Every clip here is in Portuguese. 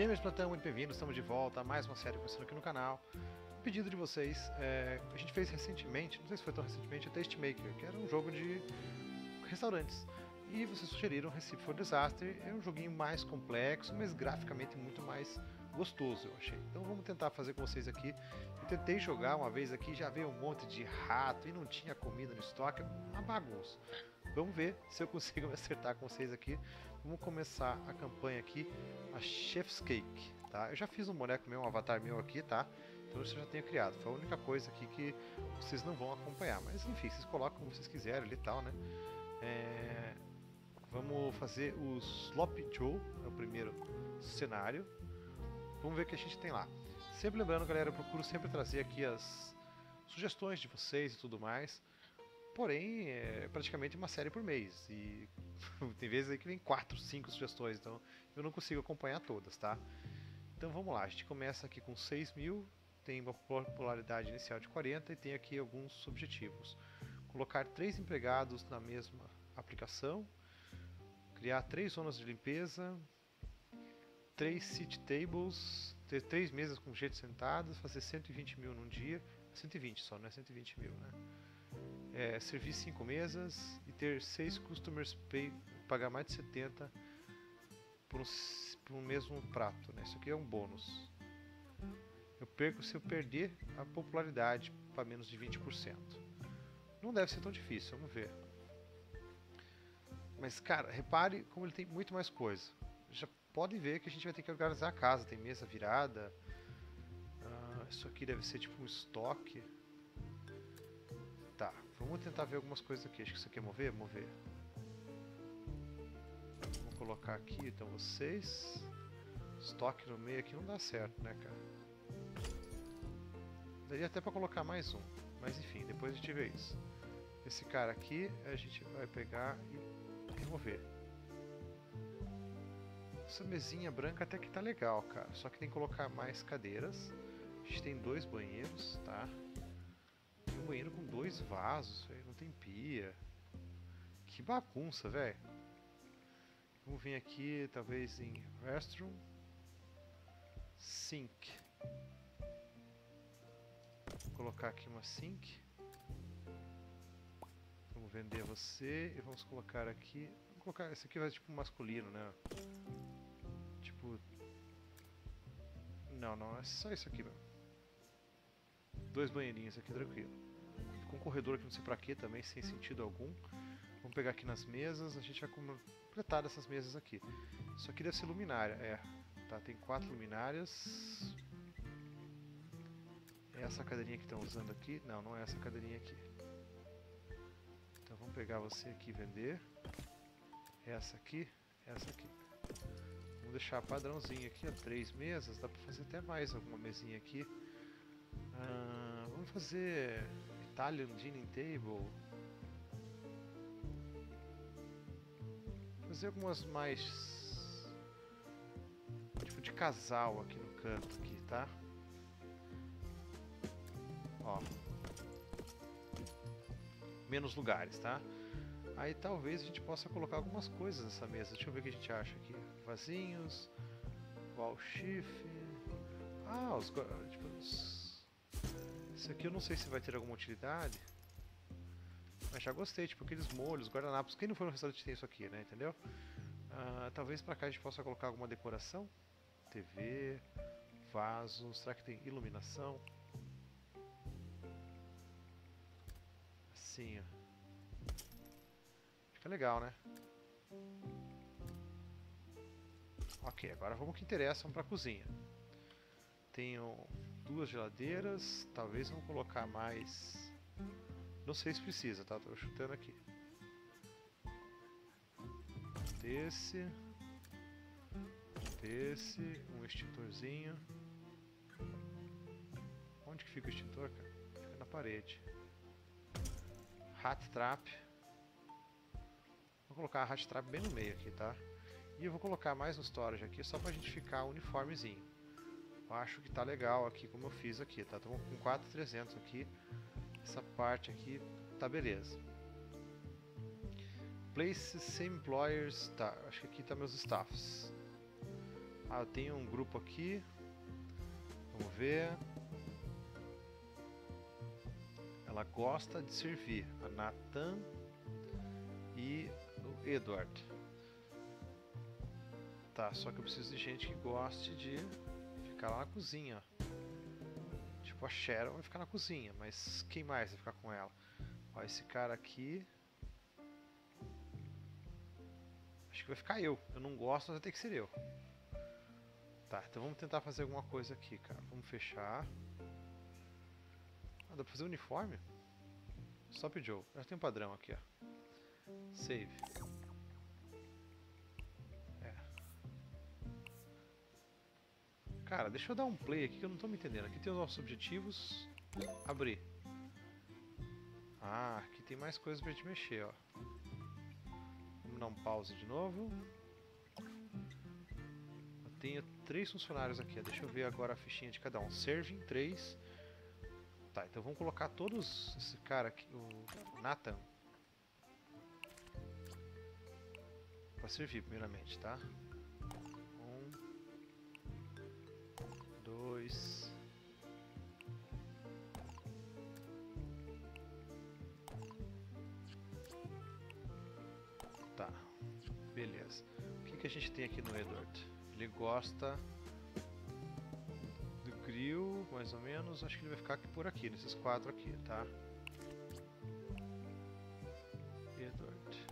Gamers de plantão, muito bem-vindos, estamos de volta, mais uma série começando aqui no canal. O pedido de vocês, a gente fez recentemente, não sei se foi tão recentemente, o Taste Maker, que era um jogo de restaurantes. E vocês sugeriram Recipe for Disaster, é um joguinho mais complexo, mas graficamente muito mais gostoso, eu achei. Então vamos tentar fazer com vocês aqui. Eu tentei jogar uma vez aqui, já veio um monte de rato e não tinha comida no estoque, uma bagunça. Vamos ver se eu consigo me acertar com vocês aqui. Vamos começar a campanha aqui, a Chef's Cake, tá? Eu já fiz um boneco meu, um avatar meu aqui, tá? Então isso eu já tenho criado, foi a única coisa aqui que vocês não vão acompanhar. Mas enfim, vocês colocam como vocês quiserem ali e tal, né? Vamos fazer o Sloppy Joe, é o primeiro cenário. Vamos ver o que a gente tem lá. Sempre lembrando, galera, eu procuro sempre trazer aqui as sugestões de vocês e tudo mais. Porém, é praticamente uma série por mês. E tem vezes aí que vem 4, 5 sugestões, então eu não consigo acompanhar todas, tá? Então vamos lá, a gente começa aqui com 6.000, tem uma popularidade inicial de 40 e tem aqui alguns objetivos. Colocar 3 empregados na mesma aplicação. Criar 3 zonas de limpeza, 3 sit tables, ter 3 mesas com gente sentadas, fazer 120.000 num dia, 120 só, não é 120.000, né? Servir 5 mesas e ter 6 customers pay, pagar mais de 70 por um mesmo prato, né? Isso aqui é um bônus. Eu perco se eu perder a popularidade para menos de 20%. Não deve ser tão difícil, vamos ver. Mas, cara, repare como ele tem muito mais coisa. Já pode ver que a gente vai ter que organizar a casa. Tem mesa virada. Isso aqui deve ser tipo um estoque. Tá, vamos tentar ver algumas coisas aqui. Acho que isso aqui é mover? Mover. Vou colocar aqui, então, vocês. Estoque no meio aqui não dá certo, né, cara? Daria até pra colocar mais um. Mas, enfim, depois a gente vê isso. Esse cara aqui, a gente vai pegar e... remover. Essa mesinha branca até que tá legal, cara. Só que tem que colocar mais cadeiras. A gente tem 2 banheiros, tá? Tem um banheiro com 2 vasos, velho. Não tem pia. Que bagunça, velho. Vamos vir aqui, talvez em restroom. Sink. Vou colocar aqui uma sink. Vamos vender você e vamos colocar aqui. Vamos colocar. Esse aqui vai ser tipo masculino, né? Tipo. Não, não, é só isso aqui, mano. 2 banheirinhos aqui, tranquilo. Ficou um corredor aqui, não sei pra quê também, sem sentido algum. Vamos pegar aqui nas mesas, a gente vai completar essas mesas aqui. Isso aqui deve ser luminária, Tá, tem 4 luminárias. É essa cadeirinha que estão usando aqui? Não, não é essa cadeirinha aqui. Então vamos pegar você aqui e vender. Essa aqui, essa aqui. Vamos deixar padrãozinho aqui, ó, 3 mesas. Dá pra fazer até mais alguma mesinha aqui. Vamos fazer Italian Dining Table. Fazer algumas mais... tipo de casal aqui no canto, aqui, tá? Ó. Menos lugares, tá? Aí talvez a gente possa colocar algumas coisas nessa mesa. Deixa eu ver o que a gente acha aqui. Vasinhos, wall shift. Ah, os... tipo, os... isso aqui eu não sei se vai ter alguma utilidade. Mas já gostei, tipo aqueles molhos, guardanapos. Quem não foi no restaurante tem isso aqui, né? Entendeu? Talvez pra cá a gente possa colocar alguma decoração. TV, vasos. Será que tem iluminação? Assim, ó. Fica legal, né? Ok, agora vamos ao que interessa, vamos para a cozinha. Tenho 2 geladeiras, talvez vamos colocar mais... não sei se precisa, tá? Tô chutando aqui. Desse. Desse, um extintorzinho. Onde que fica o extintor, cara? Fica na parede. Rat Trap. Vou colocar a Rat Trap bem no meio aqui, tá? E eu vou colocar mais um storage aqui, só pra gente ficar uniformezinho. Eu acho que tá legal aqui, como eu fiz aqui, tá? Tô com 4.300 aqui. Essa parte aqui tá beleza. Place Same Employers, tá? Acho que aqui tá meus staffs. Ah, eu tenho um grupo aqui. Vamos ver. Ela gosta de servir. A Nathan e o Edward. Tá, só que eu preciso de gente que goste de ficar lá na cozinha. Tipo, a Sharon vai ficar na cozinha, mas quem mais vai ficar com ela? Ó, esse cara aqui... Acho que vai ficar eu. Eu não gosto, mas vai ter que ser eu. Tá, então vamos tentar fazer alguma coisa aqui, cara. Vamos fechar. Ah, dá pra fazer um uniforme? Sloppy Joe. Já tem um padrão aqui, ó. Save. É. Cara, deixa eu dar um play aqui que eu não tô me entendendo. Aqui tem os nossos objetivos. Abrir. Ah, aqui tem mais coisas pra gente mexer, ó. Vamos dar um pause de novo. Eu tenho 3 funcionários aqui. Deixa eu ver agora a fichinha de cada um. Serving 3. Tá, então vamos colocar todos esse cara aqui, o Nathan, pra servir primeiramente, tá? 1, 2. Tá, beleza. O que, que a gente tem aqui no Edward? Ele gosta... grill, mais ou menos, acho que ele vai ficar aqui por aqui, nesses 4 aqui, tá? Edward.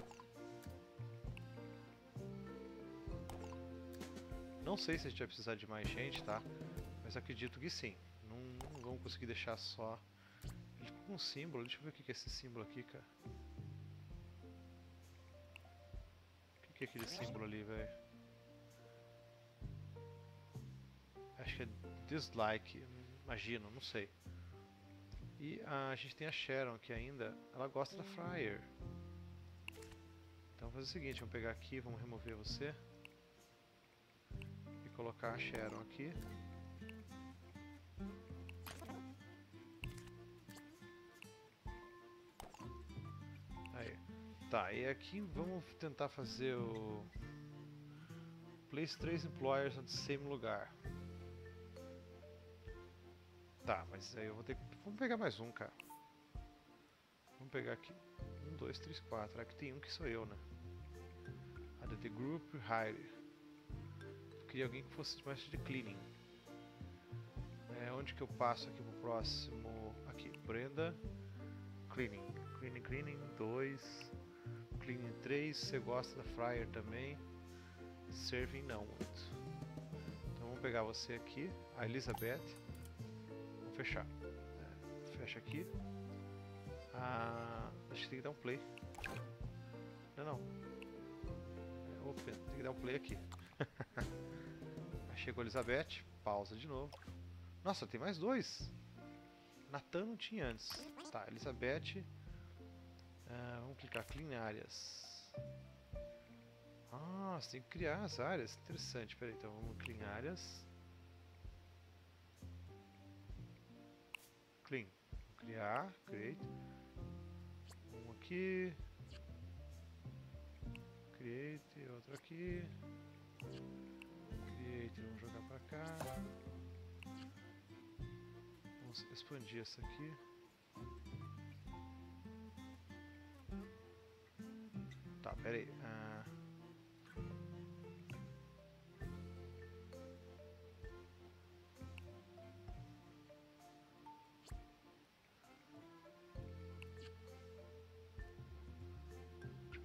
Não sei se a gente vai precisar de mais gente, tá? Mas acredito que sim. Não vamos conseguir deixar só... Ele ficou com um símbolo, deixa eu ver o que é esse símbolo aqui, cara. O que é aquele símbolo ali, velho? Acho que é dislike, imagino, não sei. E a gente tem a Sharon aqui ainda, ela gosta da fryer. Então vamos fazer o seguinte, vamos pegar aqui, vamos remover você. E colocar a Sharon aqui. Aí, tá, e aqui vamos tentar fazer o... Place 3 employers no mesmo lugar. Tá, mas aí eu vou ter que... Vamos pegar mais um, cara. Vamos pegar aqui. 1, 2, 3, 4. Aqui tem um que sou eu, né? ADT Group Hire. Eu queria alguém que fosse mais de cleaning. É, onde que eu passo aqui pro próximo? Aqui, Brenda. Cleaning. Cleaning, cleaning. 2. Cleaning 3. Você gosta da fryer também. Serving não muito. Então vamos pegar você aqui. A Elizabeth. Fechar. Fecha aqui. Ah, acho que tem que dar um play. Não, não. É, open. Tem que dar um play aqui. Chegou a Elizabeth. Pausa de novo. Nossa, tem mais 2. Nathan não tinha antes. Tá, Elizabeth. Ah, vamos clicar clean áreas. Ah, você tem que criar as áreas. Interessante. Peraí, então vamos clean áreas. Clean. Vou criar, create. Um aqui. Create, outro aqui. Create, vamos jogar pra cá. Vamos expandir essa aqui. Tá, pera aí.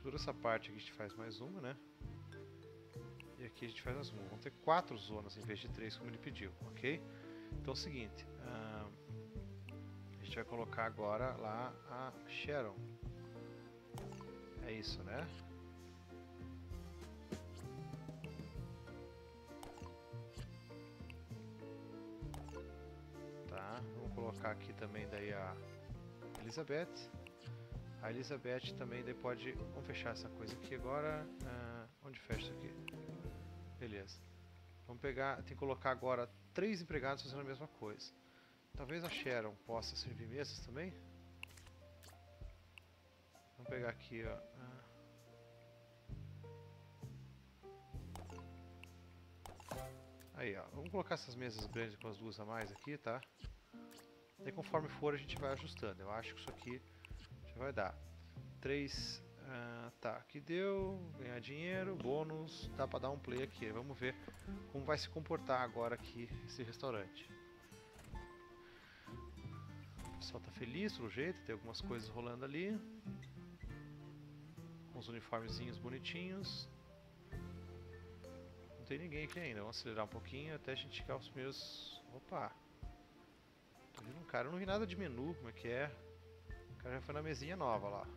Toda essa parte aqui a gente faz mais uma, né? E aqui a gente faz mais uma. Vão ter 4 zonas em vez de 3, como ele pediu, ok? Então é o seguinte, a gente vai colocar agora lá a Sharon. É isso, né? Tá, vamos colocar aqui também daí a Elizabeth. A Elizabeth também daí pode... Vamos fechar essa coisa aqui agora. Onde fecha isso aqui? Beleza. Vamos pegar... Tem que colocar agora 3 empregados fazendo a mesma coisa. Talvez a Sharon possa servir mesas também? Vamos pegar aqui, ó. Aí, ó. Vamos colocar essas mesas grandes com as duas a mais aqui, tá? Daí conforme for a gente vai ajustando. Eu acho que isso aqui já vai dar. 3... tá, aqui deu. Ganhar dinheiro, bônus. Dá pra dar um play aqui. Vamos ver como vai se comportar agora aqui esse restaurante. O pessoal tá feliz pelo jeito. Tem algumas coisas rolando ali. Uns uniformezinhos bonitinhos. Não tem ninguém aqui ainda. Vamos acelerar um pouquinho até a gente chegar aos primeiros... Opa! Tô vendo um cara. Eu não vi nada de menu. Como é que é? O cara já foi na mesinha nova lá.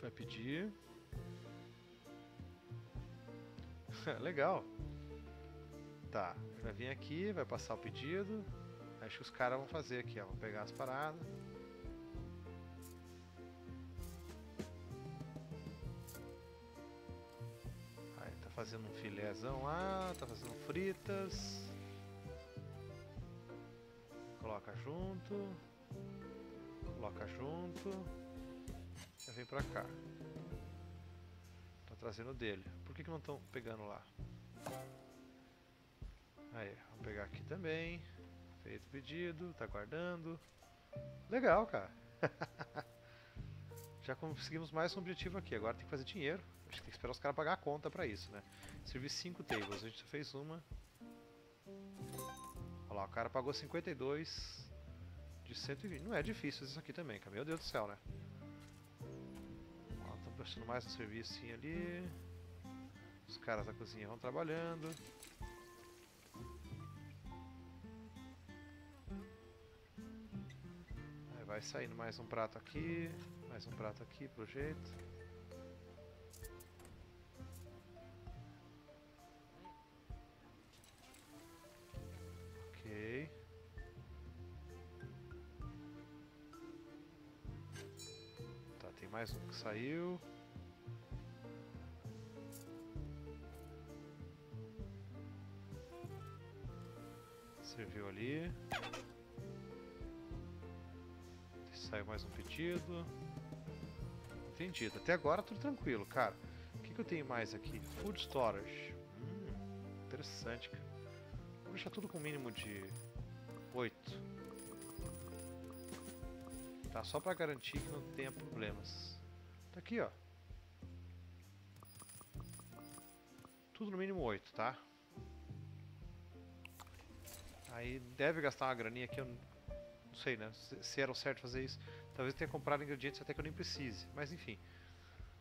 Vai pedir. Legal. Tá, vai vir aqui, vai passar o pedido. Acho que os caras vão fazer aqui, ó. Vão pegar as paradas. Aí tá fazendo um filézão lá, tá fazendo fritas. Coloca junto. Coloca junto. Já vem pra cá. Tá trazendo dele. Por que que não estão pegando lá? Aí, vamos pegar aqui também. Feito o pedido, tá guardando. Legal, cara. Já conseguimos mais um objetivo aqui. Agora tem que fazer dinheiro. Acho que tem que esperar os caras pagar a conta pra isso, né? Servi 5 tables, a gente só fez uma. Olha lá, o cara pagou 52 de 120. Não é difícil isso aqui também, cara. Meu Deus do céu, né? Prestando mais um servicinho ali. Os caras da cozinha vão trabalhando. Aí vai saindo mais um prato aqui. Mais um prato aqui pro jeito. Ok. Tem mais um que saiu. Serviu ali. Saiu mais um pedido. Entendido. Até agora tudo tranquilo, cara. O que eu tenho mais aqui? Food storage. Interessante, cara. Vou deixar tudo com um mínimo de 8. Tá, só pra garantir que não tenha problemas. Tá aqui, ó. Tudo no mínimo 8, tá? Aí deve gastar uma graninha que eu não sei, né? Se era o certo fazer isso. Talvez tenha comprado ingredientes até que eu nem precise. Mas enfim.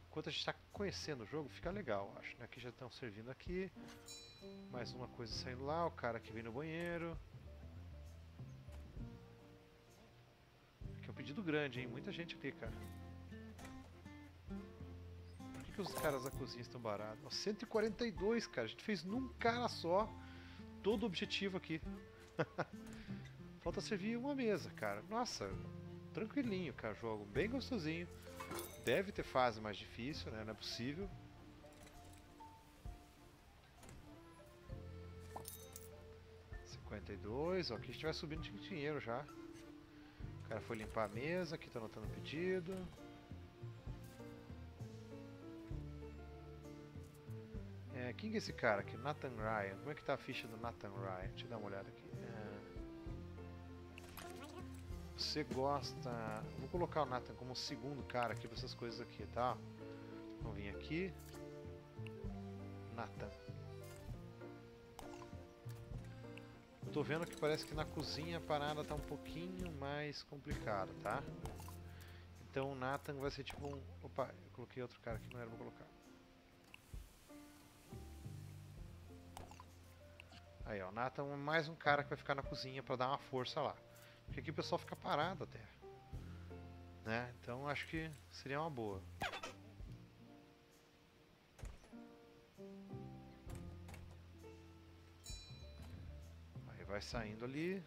Enquanto a gente tá conhecendo o jogo, fica legal, acho. Aqui já estão servindo aqui. Mais uma coisa saindo lá. O cara que vem no banheiro. Pedido grande, hein? Muita gente aqui, cara. Por que os caras da cozinha estão baratos? 142, cara. A gente fez num cara só todo o objetivo aqui. Falta servir uma mesa, cara. Nossa, tranquilinho, cara. Jogo bem gostosinho. Deve ter fase mais difícil, né? Não é possível. R$52. Ó, aqui a gente vai subindo de dinheiro já. O cara foi limpar a mesa, aqui tá anotando o pedido. É, quem que é esse cara aqui? Nathan Ryan. Como é que tá a ficha do Nathan Ryan? Deixa eu dar uma olhada aqui. Você gosta... Vou colocar o Nathan como segundo cara aqui pra essas coisas aqui, tá? Vamos vir aqui. Nathan. Tô vendo que parece que na cozinha a parada tá um pouquinho mais complicada, tá? Então o Nathan vai ser tipo um... Opa, eu coloquei outro cara que não era pra colocar. Aí, ó, o Nathan é mais um cara que vai ficar na cozinha pra dar uma força lá. Porque aqui o pessoal fica parado até. Né? Então acho que seria uma boa. Vai saindo ali.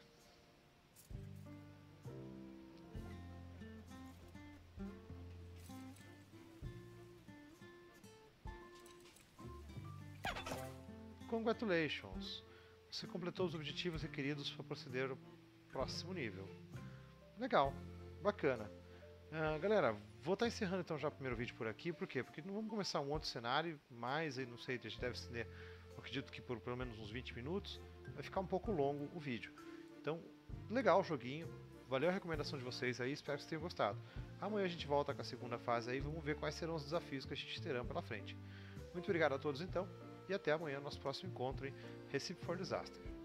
Congratulations! Você completou os objetivos requeridos para proceder ao próximo nível. Legal, bacana. Galera, vou estar encerrando então já o primeiro vídeo por aqui. Por quê? Porque não vamos começar um outro cenário, mas, não sei, a gente deve estender eu acredito que por pelo menos uns 20 minutos, vai ficar um pouco longo o vídeo. Então, legal o joguinho, valeu a recomendação de vocês aí, espero que vocês tenham gostado. Amanhã a gente volta com a segunda fase aí, vamos ver quais serão os desafios que a gente terá pela frente. Muito obrigado a todos então, e até amanhã no nosso próximo encontro em Recipe for Disaster.